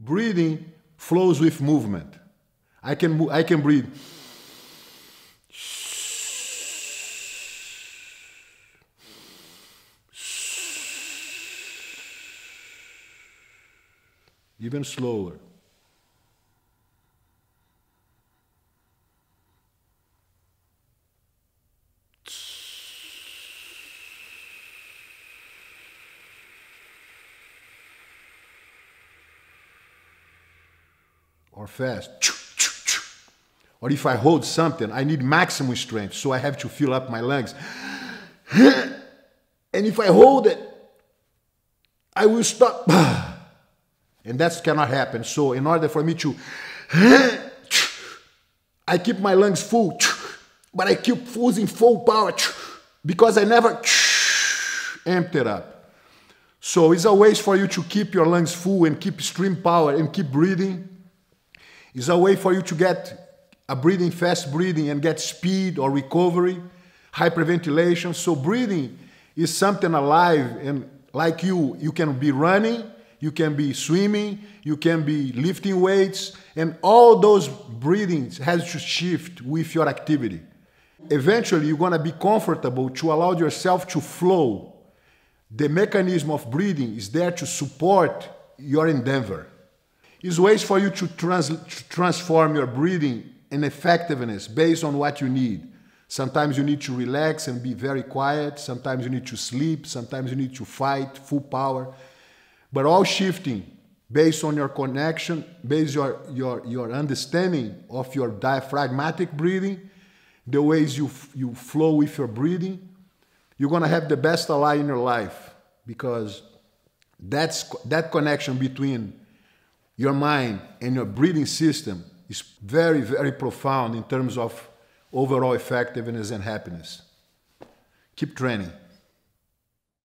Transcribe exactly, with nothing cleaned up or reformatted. Breathing flows with movement. I can, I can breathe. Even slower. Or fast. Or if I hold something, I need maximum strength, so I have to fill up my lungs. And if I hold it, I will stop. And that cannot happen. So in order for me to, I keep my lungs full, but I keep using full power because I never empty it up. So it's a way for you to keep your lungs full and keep extreme power and keep breathing. It's a way for you to get a breathing, fast breathing, and get speed or recovery, hyperventilation. So breathing is something alive, and like you, you can be running, you can be swimming, you can be lifting weights, and all those breathings has to shift with your activity. Eventually, you're gonna be comfortable to allow yourself to flow. The mechanism of breathing is there to support your endeavor. It's ways for you to, trans to transform your breathing and effectiveness based on what you need. Sometimes you need to relax and be very quiet. Sometimes you need to sleep. Sometimes you need to fight full power. But all shifting based on your connection, based your your your understanding of your diaphragmatic breathing, the ways you you flow with your breathing, you're gonna have the best ally in your life, because that's that connection between your mind and your breathing system is very, very profound in terms of overall effectiveness and happiness. Keep training.